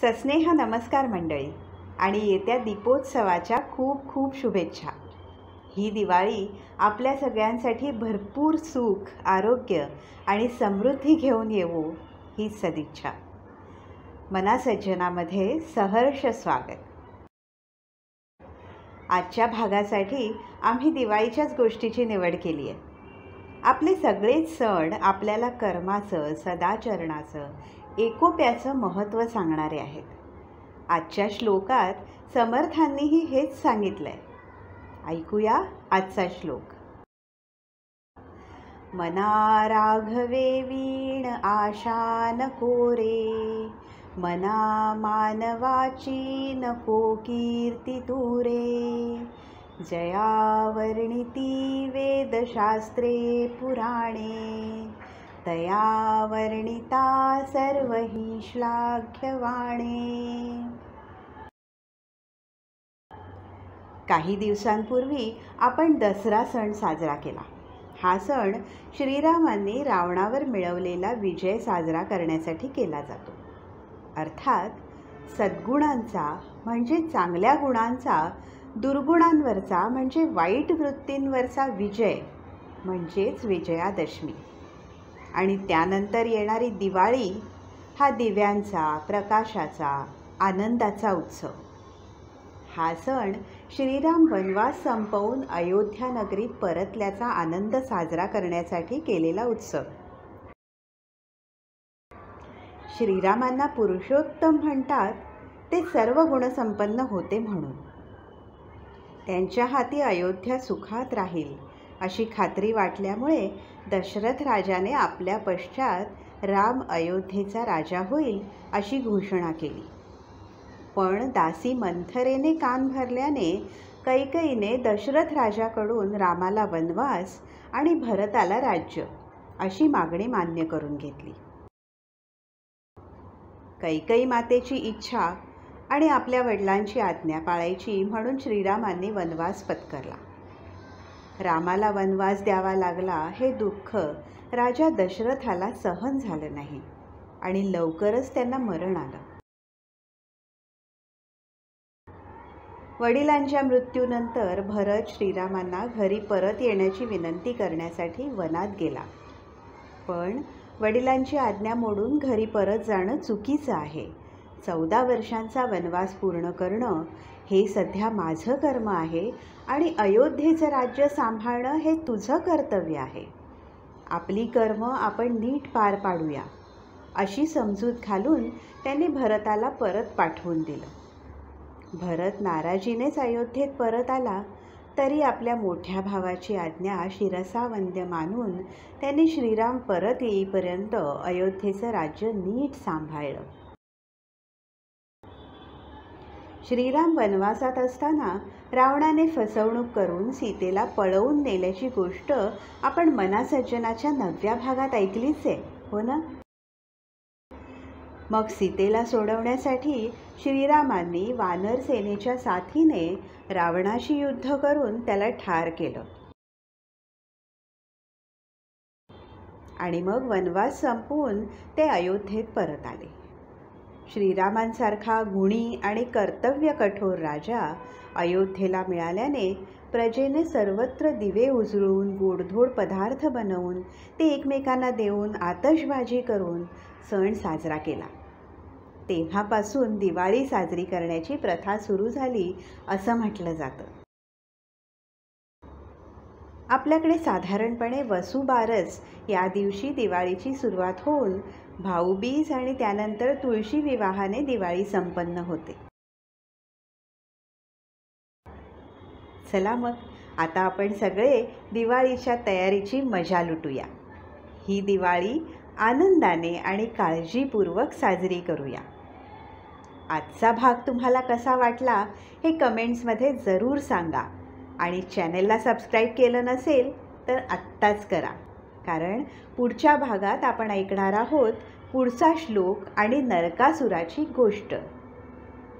सस्नेह नमस्कार मंडळी आणि येत्या दीपोत्सवाच्या खूप खूप शुभेच्छा। ही दिवाळी आपल्या सगळ्यांसाठी भरपूर सुख, आरोग्य आणि समृद्धी घेऊन येवो ही सदिच्छा। मनासज्जनामध्ये सहर्ष स्वागत। आजच्या भागासाठी आम्ही दिवाळीच्याच गोष्टीची निवड केली आहे। आपले सगळेच सण आपल्याला कर्माचं, सदाचरणाचं, एकोप्याचं महत्त्व सांगणारे आहेत। आजच्या श्लोकात समर्थांनीही हेच सांगितलंय। ऐकूया आजचा श्लोक। मना राघवे वीण आशा नको रे, मना मानवाची नको कीर्ती तू रे। जया वर्णिती वेदशास्त्रे पुराणे, तया वर्णिता सर्व हि श्लाघ्यवाणे। काही दिवसांपूर्वी आपण दसरा सण साजरा केला। हा सण श्रीरामांनी रावणावर मिळवलेला विजय साजरा करण्यासाठी केला जातो। अर्थात सद्गुणांचा म्हणजे चांगल्या गुणांचा, दुर्गुणांवरचा म्हणजे वाईट वृत्तींवरचा विजय म्हणजेच विजयादशमी। आणि त्यानंतर येणारी दिवाळी हा दिव्यांचा, प्रकाशाचा, आनंदाचा उत्सव। हा सण श्रीराम वनवास संपवून अयोध्या नगरीत परतल्याचा आनंद साजरा करण्यासाठी केलेला उत्सव। श्रीरामांना पुरुषोत्तम म्हणतात, ते सर्व गुणसंपन्न होते म्हणून। त्यांच्या हाती अयोध्या सुखात राहील अशी खात्री वाटल्यामुळे दशरथ राजाने आपल्या पश्चात राम अयोध्येचा राजा होईल अशी घोषणा केली। पण दासी मंथरेने कान भरल्याने कैकेयीने दशरथ राजाकडून रामाला वनवास आणि भरताला राज्य अशी मागणी मान्य करून घेतली। कैकेयी मातेची इच्छा आणि आपल्या वडिलांची आज्ञा पाळायची म्हणून श्रीरामांनी वनवास पत्करला। रामाला वनवास द्यावा लागला हे दुःख राजा दशरथाला सहन झालं नाही आणि लवकरच त्यांना मरण आलं। वडिलांच्या मृत्यूनंतर भरत श्रीरामांना घरी परत येण्याची विनंती करण्यासाठी वनात गेला। पण वडिलांची आज्ञा मोडून घरी परत जाणं चुकीचं आहे। 14 वर्षांचा वनवास पूर्ण करणं हे सध्या माझं कर्म आहे आणि अयोध्येचं राज्य सांभाळणं हे तुझं कर्तव्य आहे। आपली कर्म आपण नीट पार पाडूया अशी समजूत घालून त्याने भरताला परत पाठवून दिलं। भरत नाराजीनेच अयोध्येत परत आला, तरी आपल्या मोठ्या भावाची आज्ञा शिरसावंद्य मानून त्याने श्रीराम परत येईपर्यंत अयोध्येचं राज्य नीट सांभाळलं। श्रीराम वनवासात असताना रावणाने फसवणूक करून सीतेला पळवून नेल्याची गोष्ट आपण मनासज्जनाच्या 9व्या भागात ऐकलीच आहे, हो ना? मग सीतेला सोडवण्यासाठी श्रीरामांनी वानर सेनेच्या साथीने रावणाशी युद्ध करून त्याला ठार केलं आणि मग वनवास संपवून ते अयोध्येत परत आले। श्रीरामांसारखा गुणी आणि कर्तव्य कठोर राजा अयोध्येला मिळाल्याने प्रजेने सर्वत्र दिवे उजळून, गोडधोड पदार्थ बनवून, ते एकमेकांना देऊन, आतषबाजी करून सण साजरा केला। तेव्हापासून दिवाळी साजरी करण्याची प्रथा सुरू झाली असं म्हटलं जातं। आपल्याकडे साधारणपणे वसुबारस या दिवशी दिवाळीची सुरुवात होऊन भाऊबीज आणि त्यानंतर तुळशी विवाहाने दिवाळी संपन्न होते। चला मग आता आपण सगळे दिवाळीच्या तयारीची मजा लुटूया। ही दिवाळी आनंदाने आणि काळजीपूर्वक साजरी करूया। आजचा भाग तुम्हाला कसा वाटला हे कमेंट्समध्ये जरूर सांगा आणि चॅनलला सबस्क्राईब केलं नसेल तर आत्ताच करा, कारण पुढच्या भागात आपण ऐकणार आहोत पुढचा श्लोक आणि नरकासुराची गोष्ट।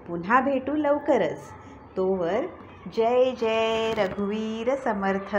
पुन्हा भेटू लवकरच, तोवर जय जय रघुवीर समर्थ।